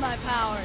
my powers.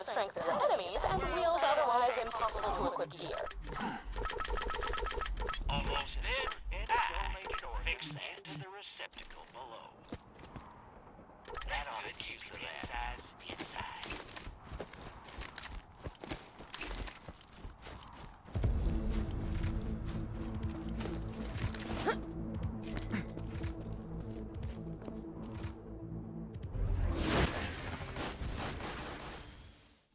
The strength of your enemies and wield otherwise impossible to equip gear.